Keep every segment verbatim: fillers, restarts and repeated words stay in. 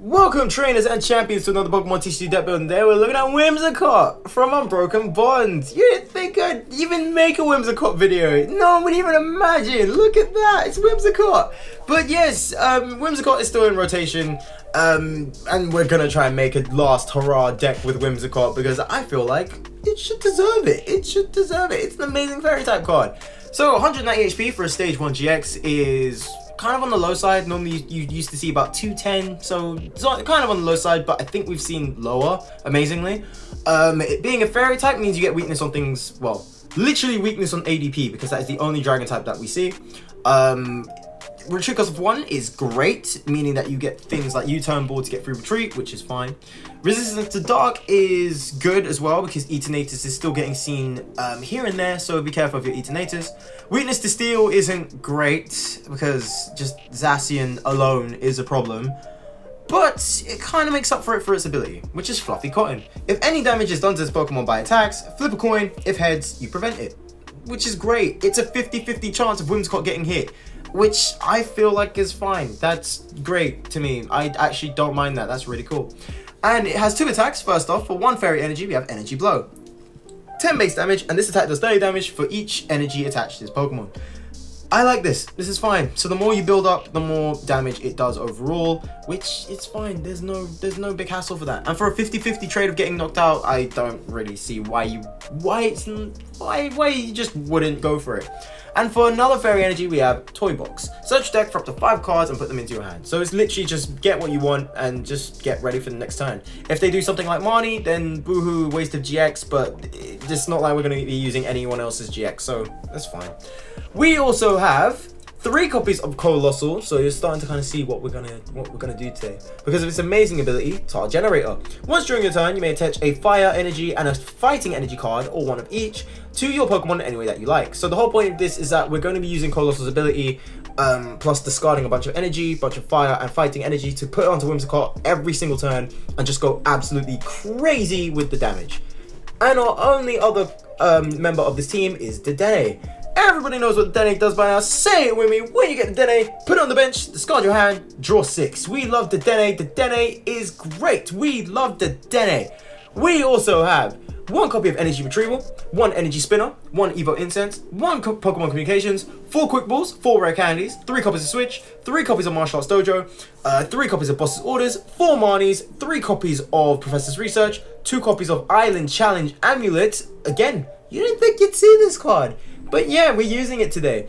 Welcome trainers and champions to another Pokemon T C G deck building. Today we're looking at Whimsicott from Unbroken Bonds. You didn't think I'd even make a Whimsicott video. No one would even imagine. Look at that, it's Whimsicott. But yes, um, Whimsicott is still in rotation. Um, and we're gonna try and make a last hurrah deck with Whimsicott because I feel like it should deserve it. It should deserve it. It's an amazing fairy type card. So one hundred ninety H P for a stage one G X is kind of on the low side. Normally you used to see about two ten, so it's kind of on the low side, but I think we've seen lower, amazingly. Um, it being a fairy type means you get weakness on things, well, literally weakness on A D P, because that is the only dragon type that we see. Um, retreat cost of one is great, meaning that you get things like U-turn ball to get through retreat, which is fine. Resistance to dark is good as well, because Eternatus is still getting seen um, here and there, so be careful of your Eternatus. Weakness to steel isn't great, because just Zacian alone is a problem, but it kind of makes up for it for its ability, which is Fluffy Cotton. If any damage is done to this Pokemon by attacks, flip a coin. If heads, you prevent it, which is great. It's a fifty fifty chance of Whimsicott getting hit, which I feel like is fine. That's great to me. I actually don't mind that. That's really cool. And it has two attacks. First off, for one fairy energy, we have Energy Blow. ten base damage, and this attack does thirty damage for each energy attached to this Pokemon. I like this. This is fine. So the more you build up, the more damage it does overall, which it's fine. There's no there's no big hassle for that. And for a fifty fifty trade of getting knocked out, I don't really see why you why it's why why you just wouldn't go for it. And for another fairy energy, we have Toy Box. Search deck for up to five cards and put them into your hand. So it's literally just get what you want and just get ready for the next turn. If they do something like Marnie, then boohoo, waste of G X, but it's not like we're going to be using anyone else's G X, so that's fine. We also have three copies of Colossal, so you're starting to kind of see what we're gonna what we're gonna do today because of its amazing ability, Tar Generator. Once during your turn, you may attach a fire energy and a fighting energy card, or one of each, to your Pokemon any way that you like. So the whole point of this is that we're going to be using Colossal's ability, um, plus discarding a bunch of energy, bunch of fire and fighting energy to put onto Whimsicott every single turn and just go absolutely crazy with the damage. And our only other um, member of this team is Dedenne. Everybody knows what Dedenne does by now. Say it with me. When you get Dedenne, put it on the bench, discard your hand, draw six. We love Dedenne. Dedenne is great. We love Dedenne. We also have one copy of Energy Retrieval, one Energy Spinner, one Evo Incense, one co Pokemon Communications, four Quick Balls, four Rare Candies, three copies of Switch, three copies of Martial Arts Dojo, uh, three copies of Boss's Orders, four Marnies, three copies of Professor's Research, two copies of Island Challenge Amulet. Again, you didn't think you'd see this card, but yeah, we're using it today.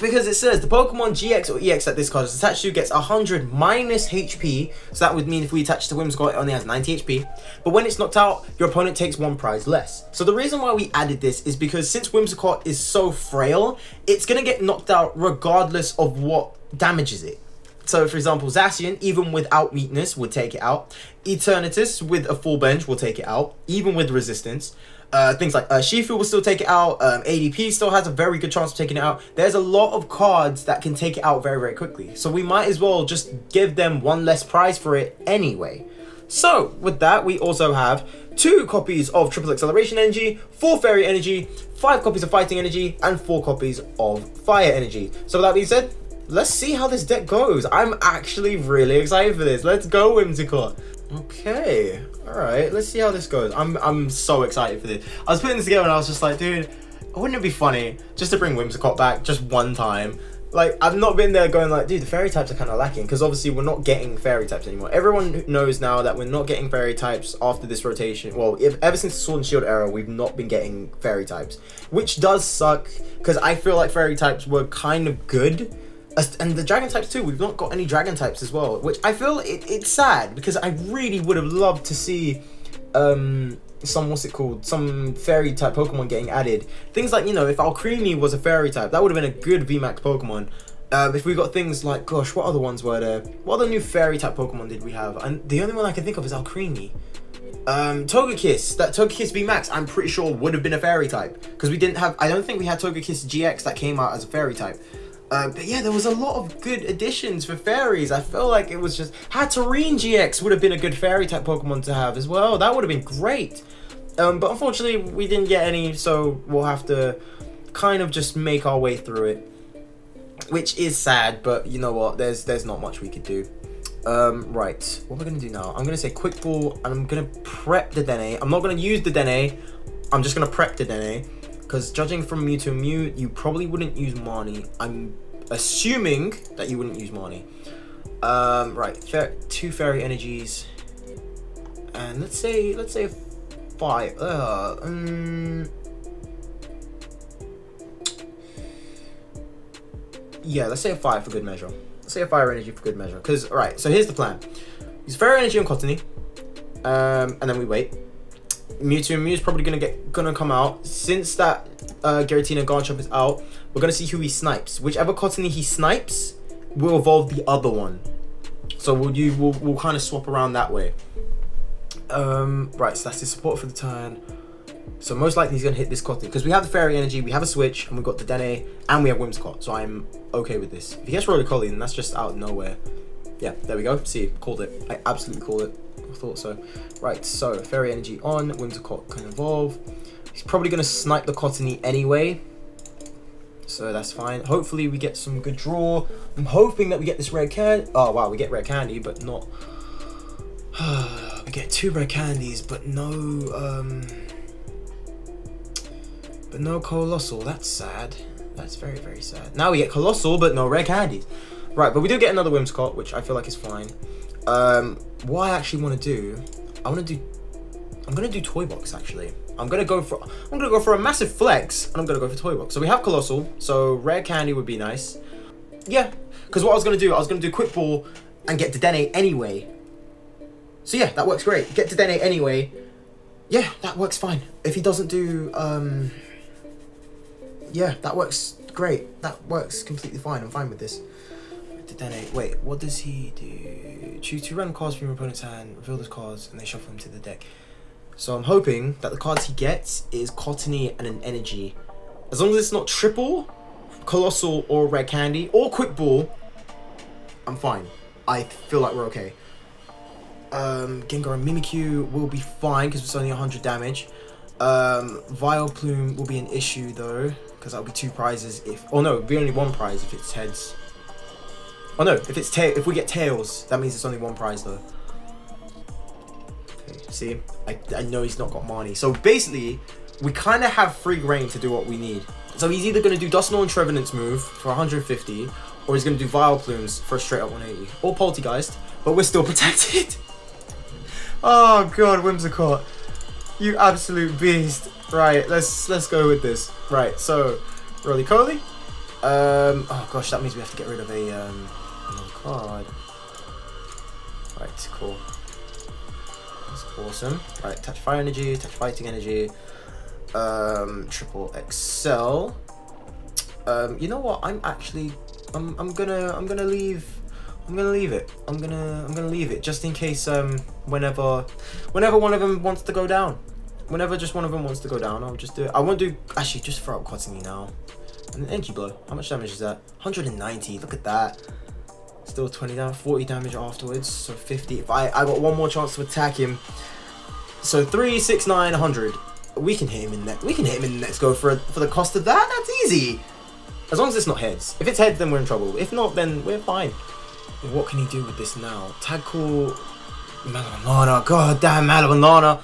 Because it says the Pokemon G X or E X that this card is attached to gets one hundred minus H P, so that would mean if we attach to Whimsicott it only has ninety H P, but when it's knocked out your opponent takes one prize less. So the reason why we added this is because since Whimsicott is so frail, it's going to get knocked out regardless of what damages it. So for example, Zacian, even without weakness, would take it out. Eternatus with a full bench will take it out, even with resistance. Uh, things like uh, Shifu will still take it out, um, A D P still has a very good chance of taking it out. There's a lot of cards that can take it out very, very quickly. So we might as well just give them one less prize for it anyway. So with that, we also have two copies of Triple Acceleration Energy, four Fairy Energy, five copies of Fighting Energy, and four copies of Fire Energy. So with that being said, let's see how this deck goes. I'm actually really excited for this. Let's go, Whimsicott. Okay, all right, let's see how this goes. I'm I'm so excited for this. I was putting this together and I was just like, dude, wouldn't it be funny just to bring Whimsicott back just one time? Like, I've not been there going like, dude, the fairy types are kind of lacking, because obviously we're not getting fairy types anymore. Everyone knows now that we're not getting fairy types after this rotation. Well, if ever since the Sword and Shield era, we've not been getting fairy types, which does suck, because I feel like fairy types were kind of good. And the dragon types too, we've not got any dragon types as well, which I feel it, it's sad, because I really would have loved to see um, some, what's it called, some fairy type Pokemon getting added. Things like, you know, if Alcremie was a fairy type, that would have been a good V max Pokemon. Uh, if we got things like, gosh, what other ones were there? What other new fairy type Pokemon did we have? And the only one I can think of is Alcremie. Um, Togekiss, that Togekiss V max, I'm pretty sure would have been a fairy type, because we didn't have, I don't think we had Togekiss G X that came out as a fairy type. Uh, but yeah, there was a lot of good additions for fairies. I feel like it was just... Hatterene G X would have been a good fairy-type Pokemon to have as well. That would have been great. Um, but unfortunately, we didn't get any, so we'll have to kind of just make our way through it. Which is sad, but you know what? There's there's not much we could do. Um, right, what am I going to do now? I'm going to say Quick Ball, and I'm going to prep Dedenne. I'm not going to use Dedenne. I'm just going to prep Dedenne, because judging from Mewtwo and Mew, you probably wouldn't use Marnie. I'm assuming that you wouldn't use Marnie. Um, right, Fair two Fairy Energies, and let's say, let's say five, uh, um... yeah, let's say a fire for good measure. Let's say a fire energy for good measure. Because, alright, so here's the plan. Use fire energy on Cottonee. Um, and then we wait. Mewtwo and Mew is probably gonna get gonna come out. Since that uh Giratina Garchomp is out, we're gonna see who he snipes. Whichever Cottonee he snipes will evolve the other one. So we'll you we'll, we'll kind of swap around that way. Um right, so that's his support for the turn. So most likely he's going to hit this Cottonee, because we have the Fairy Energy, we have a Switch, and we've got the Dedenne, and we have Whimsicott, so I'm okay with this. If he gets Rolycoly, then that's just out of nowhere. Yeah, there we go. See, called it. I absolutely called it. I thought so. Right, so Fairy Energy on, Whimsicott can evolve. He's probably going to snipe the Cottonee anyway, so that's fine. Hopefully we get some good draw. I'm hoping that we get this Rare Candy. Oh, wow, we get Rare Candy, but not... we get two Rare Candies, but no... Um... But no Colossal, that's sad. That's very, very sad. Now we get Colossal, but no Rare Candies. Right, but we do get another Whimsicott, which I feel like is fine. Um, what I actually want to do, I want to do, I'm going to do Toy Box, actually. I'm going to go for, I'm going to go for a massive flex, and I'm going to go for Toy Box. So we have Colossal, so Rare Candy would be nice. Yeah, because what I was going to do, I was going to do Quick Ball and get Dedenne anyway. So yeah, that works great. Get Dedenne anyway. Yeah, that works fine. If he doesn't do, um... yeah, that works great. That works completely fine. I'm fine with this. Dedenne, wait, what does he do? Choose two random cards from your opponent's hand, reveal those cards, and they shuffle them to the deck. So I'm hoping that the cards he gets is Cottonee and an Energy. As long as it's not Triple, Colossal, or Rare Candy, or Quick Ball, I'm fine. I feel like we're okay. Um, Gengar and Mimikyu will be fine, because it's only one hundred damage. Um, Vileplume will be an issue though, because that'll be two prizes if, oh no, it'll be only one prize if it's heads. Oh no, if it's tail, if we get tails, that means it's only one prize though. Okay, see, I, I know he's not got Marnie. So basically, we kind of have free reign to do what we need. So he's either going to do Dusknoir and Trevenant's move for one hundred fifty, or he's going to do Vileplume's for a straight up one eighty, or Poltergeist, but we're still protected. Oh god, Whimsicott. You absolute beast. Right, let's let's go with this. Right, so Rolycoly. Um oh gosh, that means we have to get rid of a um another card. Right, cool. That's awesome. Right, touch fire energy, touch fighting energy, um triple excel. Um you know what? I'm actually I'm I'm gonna I'm gonna leave I'm gonna leave it. I'm gonna I'm gonna leave it just in case um whenever whenever one of them wants to go down. Whenever just one of them wants to go down, I'll just do it. I won't do actually just throw out Cottonee now. And an energy blow. How much damage is that? one hundred ninety, look at that. Still twenty down, forty damage afterwards, so fifty. If I, I got one more chance to attack him. So three, six, nine, one hundred. We can hit him in next we can hit him in the next go for a, for the cost of that. That's easy. As long as it's not heads. If it's heads, then we're in trouble. If not, then we're fine. What can he do with this now? Tackle Mallow and Lana. God damn, Mallow and Lana.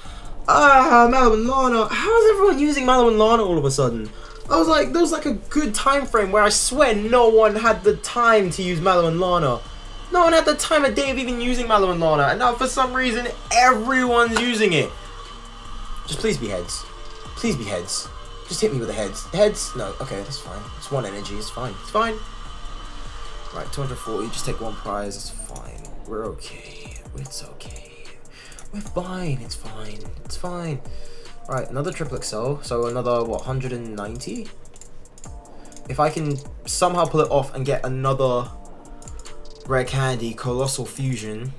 Ah, Mallow and Lana. How is everyone using Mallow and Lana all of a sudden? I was like, there was like a good time frame where I swear no one had the time to use Mallow and Lana. No one had the time of day of even using Mallow and Lana, and now for some reason everyone's using it. Just please be heads. Please be heads. Just hit me with the heads. Heads? No. Okay, that's fine. It's one energy. It's fine. It's fine. Right, two hundred forty, just take one prize, it's fine. We're okay, it's okay. We're fine, it's fine, it's fine. Right, another triple X L, so another, what, one hundred ninety? If I can somehow pull it off and get another Rare Candy Colossal Fusion,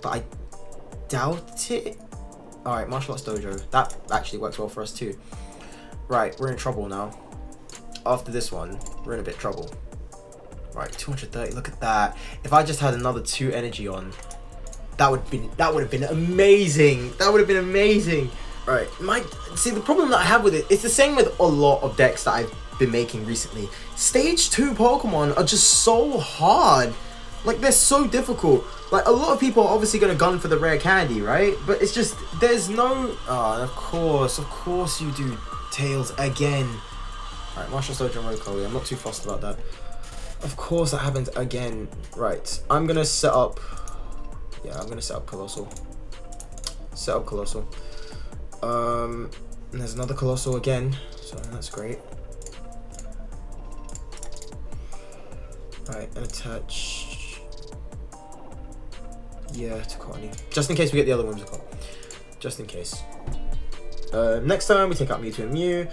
but I doubt it. All right, Martial Arts Dojo, that actually works well for us too. Right, we're in trouble now. After this one, we're in a bit of trouble. Right, two hundred thirty, look at that. If I just had another two energy on, that would be that would have been amazing. That would have been amazing. Right, my see the problem that I have with it, it's the same with a lot of decks that I've been making recently. Stage two Pokemon are just so hard. Like, they're so difficult. Like, a lot of people are obviously going to gun for the Rare Candy, right? But it's just, there's no... Oh, of course, of course you do Tails again. Alright, Martial Arts Dojo and Rolycoly. I'm not too fussed about that. Of course that happens again. Right, I'm going to set up... Yeah, I'm going to set up Colossal. Set up Colossal. Um, and there's another Colossal again, so that's great. Right, and attach... Yeah, to Cottonee. Just in case we get the other Whimsicott. Just in case. Uh, next time we take out Mewtwo and Mew.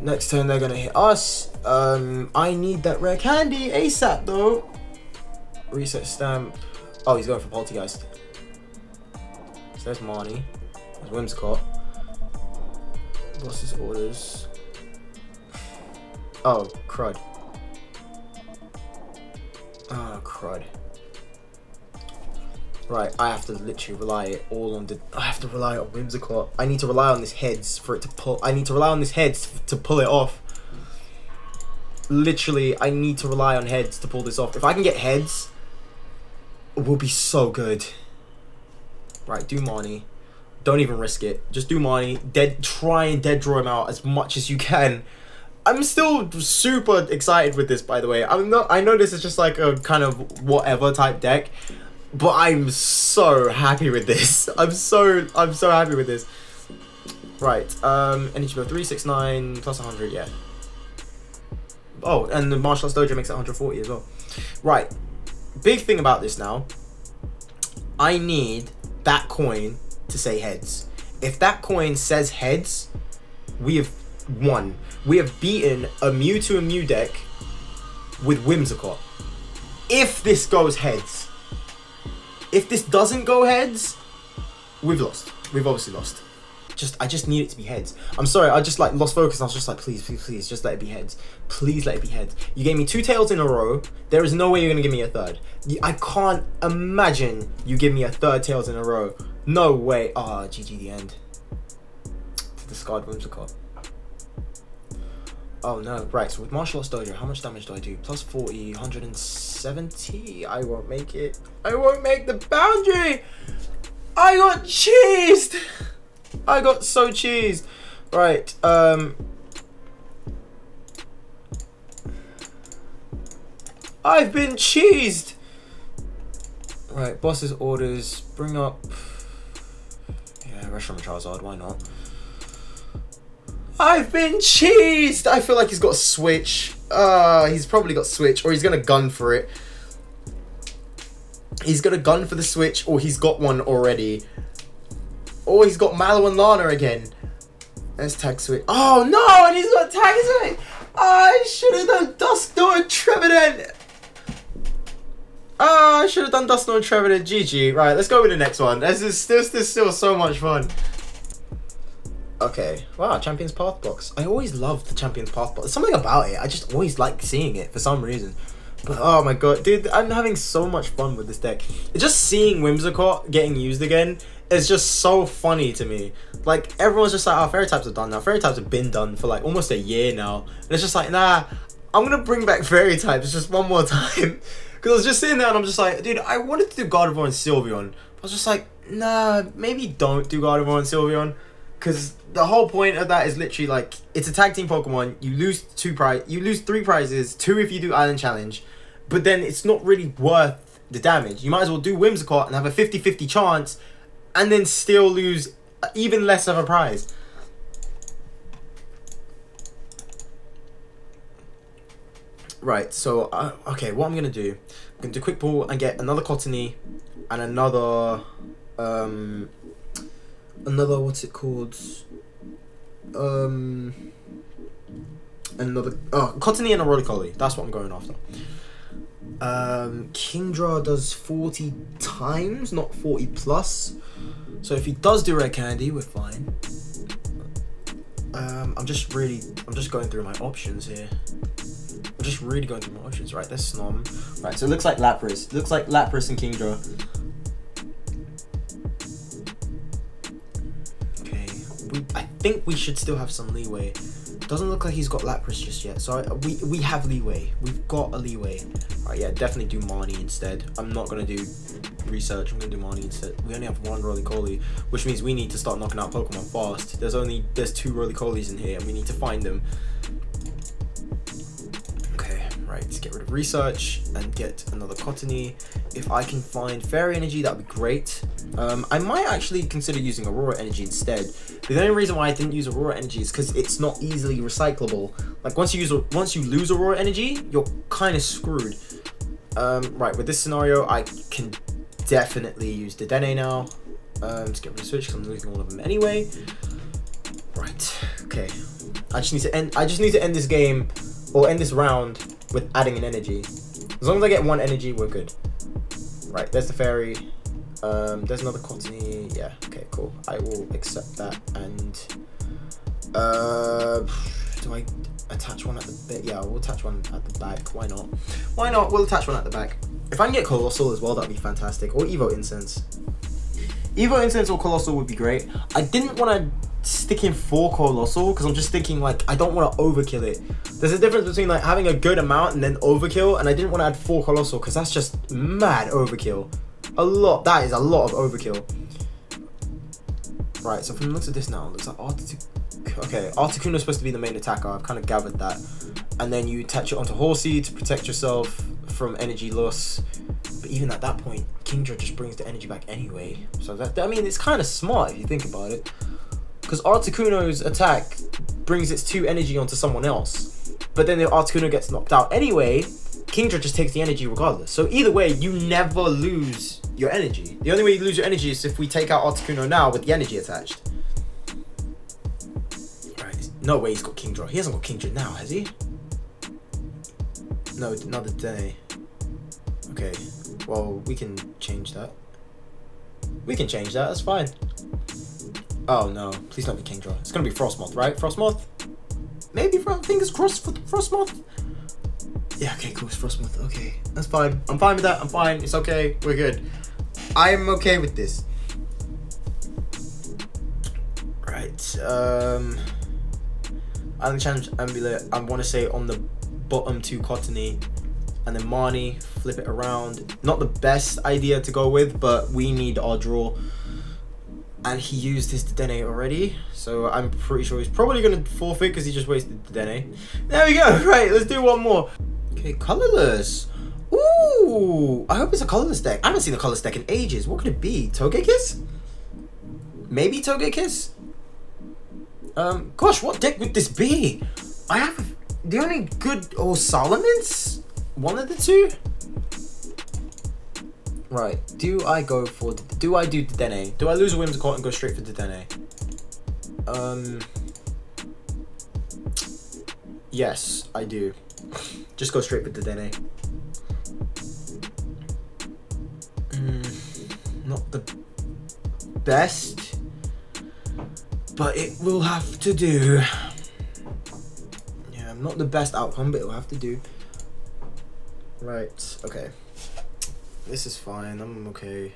Next turn they're going to hit us. Um, I need that Rare Candy ASAP though. Research stamp. Oh, he's going for Poltergeist. So there's Marnie. There's Whimsicott. Boss's Orders. Oh, crud. Oh, crud. Right, I have to literally rely it all on the... I have to rely on Whimsicott. I need to rely on this heads for it to pull... I need to rely on this heads to pull it off. Literally, I need to rely on heads to pull this off. If I can get heads, it will be so good. Right, do Marnie. Don't even risk it. Just do Marnie. Dead, try and dead draw him out as much as you can. I'm still super excited with this, by the way. I'm not. I know this is just like a kind of whatever type deck, but I'm so happy with this. I'm so. I'm so happy with this. Right. Um. Energy Blow three six nine plus one hundred. Yeah. Oh, and the Martial Arts Dojo makes it one hundred forty as well. Right. Big thing about this now. I need that coin to say heads. If that coin says heads, we have won. We have beaten a Mewtwo and Mew deck with Whimsicott. If this goes heads, if this doesn't go heads, we've lost. We've obviously lost. Just, I just need it to be heads. I'm sorry, I just like lost focus. I was just like, please, please, please, just let it be heads. Please let it be heads. You gave me two tails in a row. There is no way you're gonna give me a third. I can't imagine you give me a third tails in a row. No way. Ah, oh, G G the end. To discard Whimsicott. Oh no, right, so with Martial Arts Dojo, how much damage do I do? Plus forty, one hundred seventy, I won't make it. I won't make the boundary! I got cheesed! I got so cheesed. Right, um... I've been cheesed! Right, Boss's Orders, bring up... Yeah, Restaurant Charizard, why not? I've been cheesed! I feel like he's got a Switch. Uh, he's probably got Switch, or he's gonna gun for it. He's gonna gun for the Switch, or he's got one already. Or he's got Mallow and Lana again. Let's tag Switch. Oh no, and he's got tag Switch! I should have done Dusknoir and Trevenant! Oh, I should have done Dusknoir and Trevenant. G G. Right, let's go with the next one. This is, this is still so much fun. Okay, wow, Champions Path Box. I always love the Champions Path Box. There's something about it. I just always like seeing it for some reason. But oh my god, dude, I'm having so much fun with this deck. Just seeing Whimsicott getting used again is just so funny to me. Like, everyone's just like, oh, Fairy types are done now. Fairy types have been done for like almost a year now. And it's just like, nah, I'm gonna bring back Fairy types just one more time. Because I was just sitting there and I'm just like, dude, I wanted to do Gardevoir and Sylveon. I was just like, nah, maybe don't do Gardevoir and Sylveon. Because the whole point of that is literally like, it's a tag team Pokemon, you lose two prize, you lose three prizes, two if you do Island Challenge, but then it's not really worth the damage. You might as well do Whimsicott and have a fifty fifty chance, and then still lose even less of a prize. Right, so, uh, okay, what I'm going to do, I'm going to do Quick Ball and get another Cottonee and another... Um, Another, what's it called? Um, another, oh, Cottonee and a Rolycoly. That's what I'm going after. Um, Kingdra does forty times, not forty plus. So if he does do Rare Candy, we're fine. Um, I'm just really, I'm just going through my options here. I'm just really going through my options. Right, there's Snom. Right, so it looks like Lapras. It looks like Lapras and Kingdra. We, I think we should still have some leeway. Doesn't look like he's got Lapras just yet, so I, we, we have leeway. We've got a leeway. Uh, yeah, definitely do Marnie instead. I'm not going to do research. I'm going to do Marnie instead. We only have one Rolycoly, which means we need to start knocking out Pokemon fast. There's only, there's two Rolycolys in here, and we need to find them. Okay, right, let's get rid of research and get another Cottonee. If I can find Fairy Energy, that would be great. Um, I might actually consider using Aurora Energy instead. The only reason why I didn't use Aurora Energy is because it's not easily recyclable. Like, once you use, once you lose Aurora Energy, you're kind of screwed. Um, right, with this scenario, I can definitely use Dedenne now. Um, let's get rid of Switch because I'm losing all of them anyway. Right, okay. I just need to end. I just need to end this game or end this round with adding an energy. As long as I get one energy, we're good. Right, there's the fairy. Um, there's another Cottonee. Yeah, okay, cool. I will accept that. And uh, do I attach one at the bit? Yeah, we'll attach one at the back. Why not? Why not? We'll attach one at the back. If I can get Colossal as well, that'd be fantastic. Or Evo Incense. Evo Incense or Colossal would be great. I didn't want to stick in for Colossal because I'm just thinking, like, I don't want to overkill it. There's a difference between, like, having a good amount and then overkill. And I didn't want to add four Colossal because that's just mad overkill. A lot. That is a lot of overkill. Right, so from the looks of this now, it looks like Articuno. Okay, Articuno is supposed to be the main attacker. I've kind of gathered that. And then you attach it onto Horsey to protect yourself from energy loss. But even at that point, Kingdra just brings the energy back anyway. So, that, I mean, it's kind of smart if you think about it. Because Articuno's attack brings its two energy onto someone else. But then the Articuno gets knocked out anyway. Kingdra just takes the energy regardless. So either way, you never lose your energy. The only way you lose your energy is if we take out Articuno now with the energy attached. Right, there's no way he's got Kingdra. He hasn't got Kingdra now, has he? No, not the day. Okay, well, we can change that. We can change that, that's fine. Oh no, please don't be Kingdra. It's gonna be Frostmoth, right? Frostmoth? Maybe, fingers crossed for Frostmoth? Yeah, okay, cool, it's Frostmoth, okay. That's fine, I'm fine with that, I'm fine, it's okay, we're good. I'm okay with this. Right, um... Island Challenge Amulet, I wanna say on the bottom two Cottonee, and then Marnie, flip it around. Not the best idea to go with, but we need our draw. And he used his Dedenne already, so I'm pretty sure he's probably gonna forfeit because he just wasted Dedenne. There we go, right, let's do one more. Okay, colorless. Ooh, I hope it's a colorless deck. I haven't seen a colorless deck in ages. What could it be? Togekiss? Maybe Togekiss? Um, gosh, what deck would this be? I have the only good, or Solomon's? One of the two? Right, do I go for, do I do Dedenne? Do I lose a Whimsicott and go straight for Dedenne? Um, yes, I do. Just go straight for Dedenne. Mm, not the best, but it will have to do. Yeah, not the best outcome, but it will have to do. Right, okay. This is fine, I'm okay.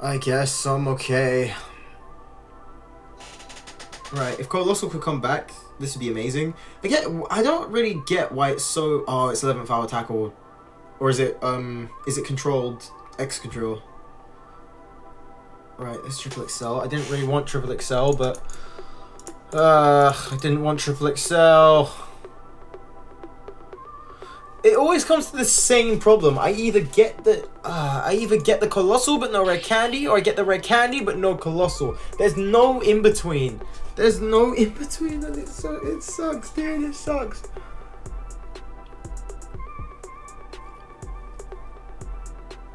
I guess I'm okay. Right, if Colossal could come back, this would be amazing. I get, I don't really get why it's so, oh, it's eleventh hour tackle. Or is it, um, is it controlled Excadrill? Right, it's Triple Excel. I didn't really want Triple Excel, but, uh, I didn't want Triple Excel. It always comes to the same problem. I either get the uh, I either get the Colossal but no Rare Candy, or I get the Rare Candy but no Colossal. There's no in between. There's no in between, and it so it sucks, dude. It sucks.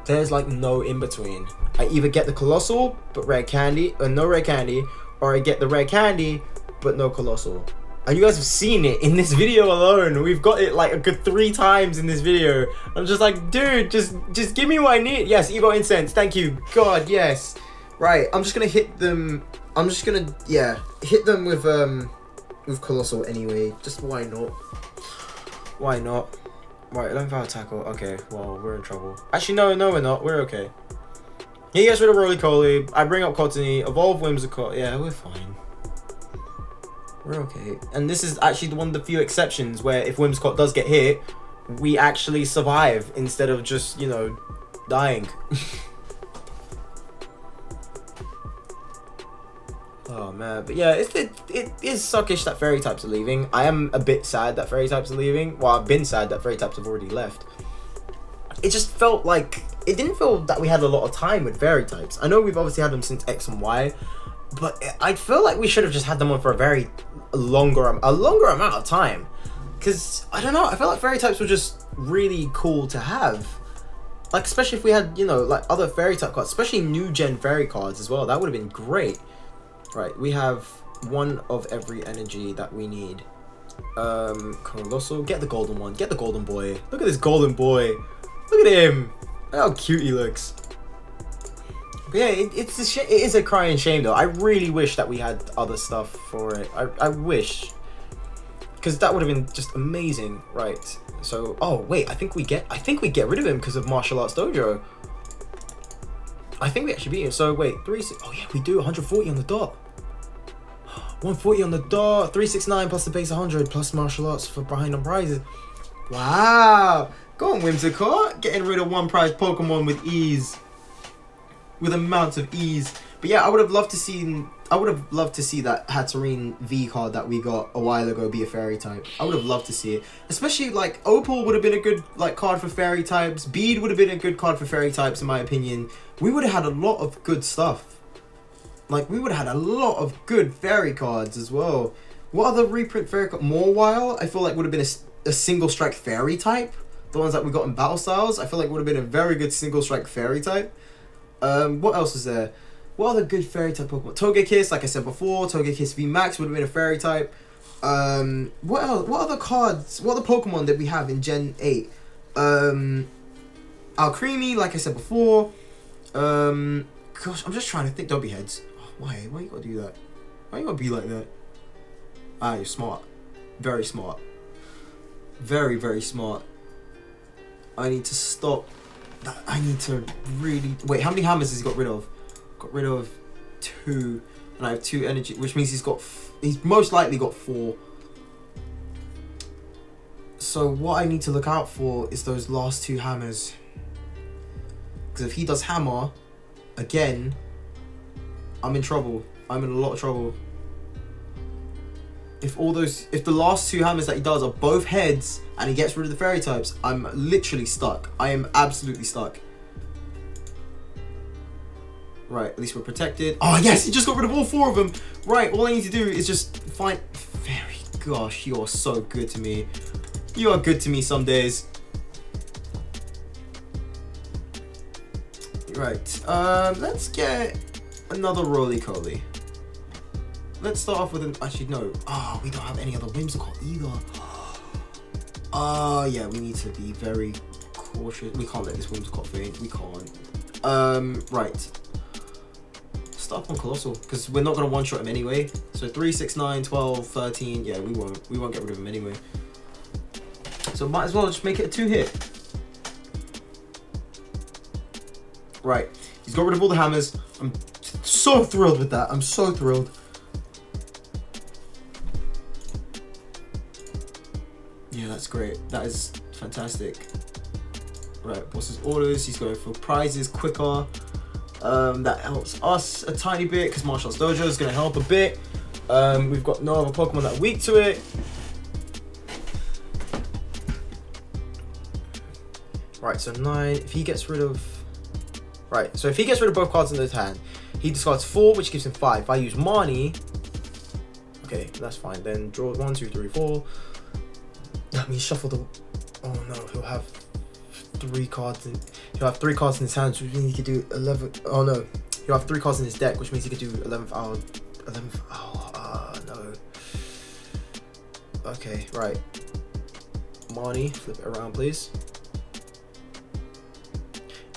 There's like no in between. I either get the Colossal but Rare Candy, or no Rare Candy, or I get the Rare Candy but no Colossal. And you guys have seen it in this video alone. We've got it like a good three times in this video. I'm just like, dude, just just give me what I need. Yes, Evo Incense, thank you. God, yes. Right, I'm just gonna hit them. I'm just gonna, yeah, hit them with um with Colossal anyway. Just why not? Why not? Right, eleventh hour tackle. Okay, well, we're in trouble. Actually, no, no, we're not. We're okay. He gets rid of Rolycoly. I bring up Cottonee. Evolve Whimsicott. Yeah, we're fine. We're okay. And this is actually the one of the few exceptions where if Whimsicott does get hit, we actually survive instead of just, you know, dying. Oh man, but yeah, it's, it it is suckish that fairy types are leaving. I am a bit sad that fairy types are leaving. Well, I've been sad that fairy types have already left. It just felt like, it didn't feel that we had a lot of time with fairy types. I know we've obviously had them since X and Y, but I feel like we should have just had them on for a very longer, a longer amount of time. Because, I don't know, I feel like fairy types were just really cool to have. Like, especially if we had, you know, like other fairy type cards, especially new gen fairy cards as well. That would have been great. Right, we have one of every energy that we need. Um, Colossal, get the golden one, get the golden boy. Look at this golden boy. Look at him. Look how cute he looks. But yeah, it, it's a sh it is a crying shame though. I really wish that we had other stuff for it. I, I wish. Because that would have been just amazing. Right, so, oh wait, I think we get, I think we get rid of him because of Martial Arts Dojo. I think we actually beat him, so wait, three, six, oh yeah, we do, one forty on the dot. one forty on the dot, three sixty-nine plus the base one hundred, plus Martial Arts for behind on prizes. Wow, go on Whimsicott, getting rid of one prize Pokemon with ease. With amounts of ease. But yeah, I would have loved to see, I would have loved to see that Hatterene V card that we got a while ago be a fairy type. I would have loved to see it. Especially like Opal would have been a good like card for fairy types. Bead would have been a good card for fairy types in my opinion. We would have had a lot of good stuff. Like we would have had a lot of good fairy cards as well. What other reprint fairy card? Morwile, I feel like would have been a, a single strike fairy type. The ones that we got in Battle Styles, I feel like would have been a very good single strike fairy type. Um, what else is there? What other good fairy type Pokemon? Togekiss, like I said before, Togekiss V Max would have been a fairy type. Um, what else? What other cards? What other Pokemon that we have in Gen eight? Um, Alcremie, like I said before. Um, gosh, I'm just trying to think. Dobby heads. Oh, why? Why you gotta do that? Why you gotta be like that? Ah, you're smart. Very smart. Very very smart. I need to stop. I need to really wait. How many hammers has he got rid of? Got rid of two, and I have two energy, which means he's got f he's most likely got four. So what I need to look out for is those last two hammers, because if he does hammer again, I'm in trouble. I'm in a lot of trouble. If all those, if the last two hammers that he does are both heads and he gets rid of the fairy types, I'm literally stuck. I am absolutely stuck. Right, at least we're protected. Oh yes, he just got rid of all four of them. Right, all I need to do is just find fairy. Gosh, you are so good to me. You are good to me some days. Right, um, let's get another Rolycoly. Let's start off with an, actually no, oh, we don't have any other Whimsicott either. Oh yeah, we need to be very cautious. We can't let this Whimsicott fade, we can't. Um, right. Start up on Colossal, because we're not going to one-shot him anyway. So three, six, nine, twelve, thirteen, yeah, we won't, we won't get rid of him anyway. So might as well just make it a two-hit. Right, he's got rid of all the hammers. I'm so thrilled with that, I'm so thrilled. Yeah, that's great. That is fantastic. Right, Boss's Orders. He's going for prizes quicker. Um, that helps us a tiny bit because Martial Arts Dojo is going to help a bit. Um, we've got no other Pokemon that are weak to it. Right, so nine. If he gets rid of... Right, so if he gets rid of both cards in his hand, he discards four, which gives him five. If I use Marnie... Okay, that's fine. Then draw one, two, three, four... That means shuffle the. Oh no, he'll have three cards. In... He'll have three cards in his hands, which means he could do eleven. Oh no, he'll have three cards in his deck, which means he could do eleventh hour. Eleventh hour. Ah no. Okay, right. Marnie, flip it around, please.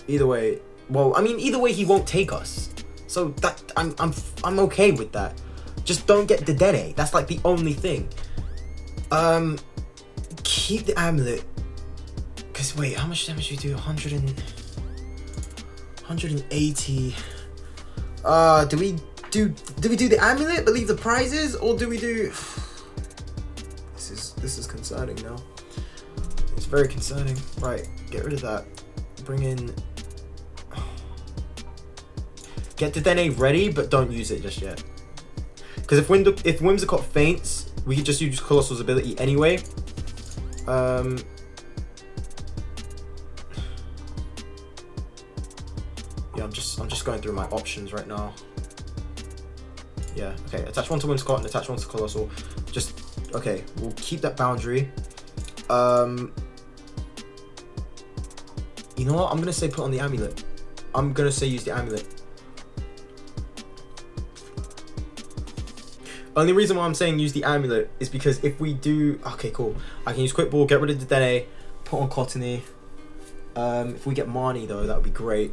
Either way, well, I mean, either way, he won't take us. So that I'm I'm I'm okay with that. Just don't get Dedenne. That's like the only thing. Um. Keep the amulet, because wait, how much damage do you do? one hundred and eighty. Uh, do we do do we do the amulet but leave the prizes, or do we do? This is this is concerning now. It's very concerning. Right, get rid of that. Bring in... Get Dedenne ready, but don't use it just yet. Because if Whim if Whimsicott faints, we could just use Colossal's ability anyway. Um... Yeah, I'm just I'm just going through my options right now. Yeah, okay, attach one to Whimsicott and attach one to Colossal. Just, okay, we'll keep that boundary. Um, you know what? I'm going to say put on the amulet. I'm going to say use the amulet. Only reason why I'm saying use the amulet is because if we do... Okay, cool. I can use Quick Ball, get rid of Dedenne, put on Cottonee. Um, if we get Marnie, though, that would be great.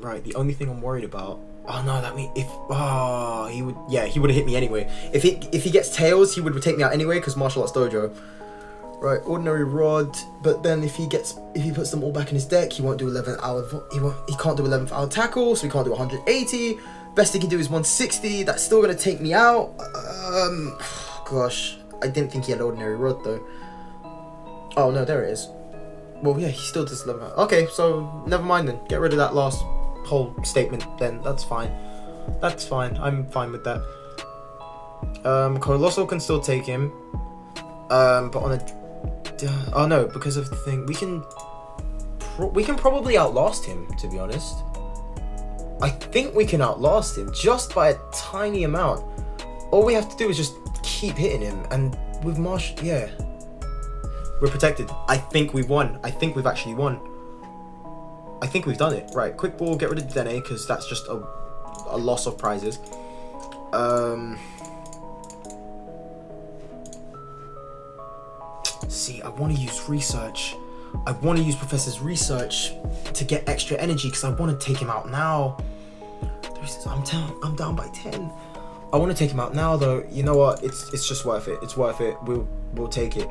Right, the only thing I'm worried about... Oh no, that mean if oh he would yeah he would have hit me anyway. If he if he gets tails, he would take me out anyway because Martial Arts Dojo. Right, ordinary rod. But then if he gets if he puts them all back in his deck, he won't do eleventh hour. He won't, he can't do eleventh hour tackle, so he can't do one hundred eighty. Best he can do is one sixty. That's still gonna take me out. Um, gosh, I didn't think he had ordinary rod though. Oh no, there it is. Well yeah, he still does eleven hour. Okay, so never mind then. Get rid of that last whole statement then. That's fine, that's fine, I'm fine with that. um Colossal can still take him, um but on a oh no, because of the thing we can pro we can probably outlast him, to be honest. I think we can outlast him just by a tiny amount. All we have to do is just keep hitting him, and with Marsh, yeah, we're protected. I think we won. I think we've actually won. I think we've done it. Right, Quick Ball, get rid of Dedenne, because that's just a, a loss of prizes. Um, see, I want to use Research. I want to use Professor's Research to get extra energy, because I want to take him out now. I'm down, I'm down by ten. I want to take him out now, though. You know what? It's it's just worth it. It's worth it. We'll, we'll take it.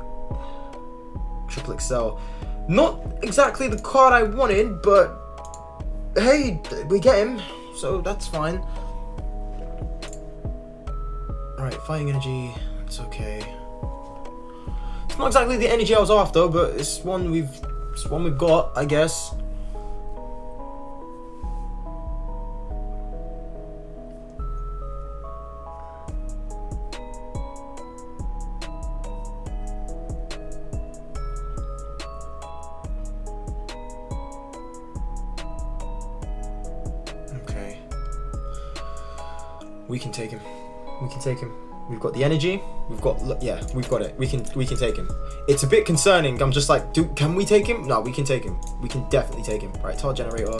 Triple Excel. Not exactly the card I wanted, but hey, we get him, so that's fine. Alright, fighting energy, it's okay. It's not exactly the energy I was after, but it's one we've it's one we've got, I guess. We can take him. We can take him. We've got the energy. We've got, yeah, we've got it. We can, we can take him. It's a bit concerning. I'm just like, do can we take him? No, we can take him. We can definitely take him. Right, Tar Generator.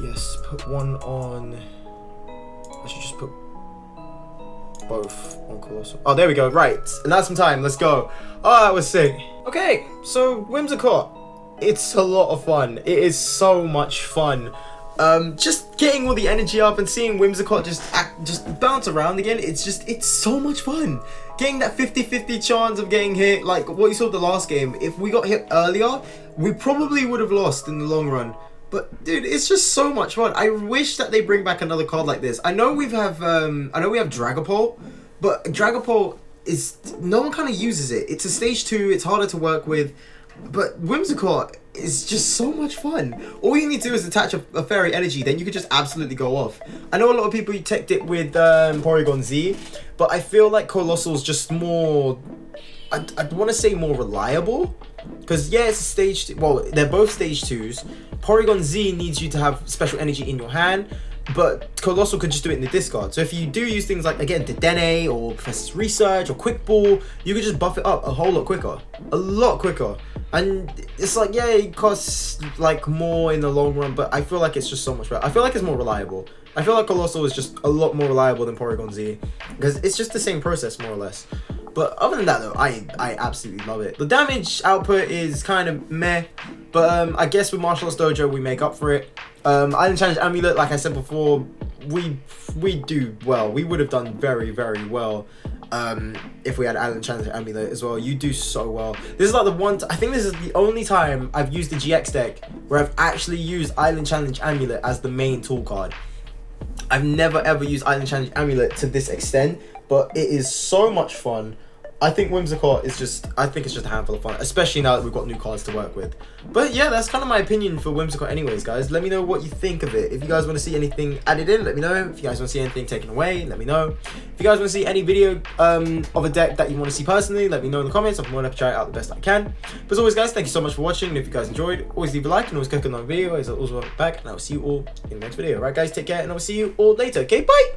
Yes, put one on. I should just put both on Colossal. Oh, there we go. Right, and that's some time. Let's go. Oh, that was sick. Okay, so Whimsicott. It's a lot of fun. It is so much fun. Um, just getting all the energy up and seeing Whimsicott just act, just bounce around again, it's just, it's so much fun. Getting that fifty fifty chance of getting hit, like what you saw the last game, if we got hit earlier, we probably would have lost in the long run. But dude, it's just so much fun. I wish that they bring back another card like this. I know we have, um, I know we have Dragapult, but Dragapult is, no one kind of uses it. It's a stage two, it's harder to work with, but Whimsicott, it's just so much fun. All you need to do is attach a, a fairy energy, then you could just absolutely go off. I know a lot of people you teched it with um, Porygon Z, but I feel like Colossal's just more... I, I want to say more reliable, because yeah, it's a stage... Two, well, they're both stage twos. Porygon Z needs you to have special energy in your hand, but Colossal could just do it in the discard. So if you do use things like, again, Dedenne or Professor's Research or Quick Ball, you could just buff it up a whole lot quicker. A lot quicker. And it's like, yeah, it costs like more in the long run, but I feel like it's just so much better. I feel like it's more reliable. I feel like Colossal is just a lot more reliable than Porygon Z, because it's just the same process, more or less. But other than that, though, I, I absolutely love it. The damage output is kind of meh, but um, I guess with Martial Arts Dojo, we make up for it. Um, Island Challenge Amulet, like I said before, we we do well. We would have done very, very well um, if we had Island Challenge Amulet as well. You do so well. This is like the one, I think this is the only time I've used the G X deck where I've actually used Island Challenge Amulet as the main tool card. I've never ever used Island Challenge Amulet to this extent. but it is so much fun. I think Whimsicott is just, I think it's just a handful of fun, especially now that we've got new cards to work with. But yeah, that's kind of my opinion for Whimsicott anyways, guys. Let me know what you think of it. If you guys want to see anything added in, let me know. If you guys want to see anything taken away, let me know. If you guys want to see any video um, of a deck that you want to see personally, let me know in the comments. I'm going to try it out the best I can. But as always, guys, thank you so much for watching. And if you guys enjoyed, always leave a like and always click on the video. As I always welcome back, and I'll see you all in the next video. All right, guys, take care, and I'll see you all later. Okay, bye!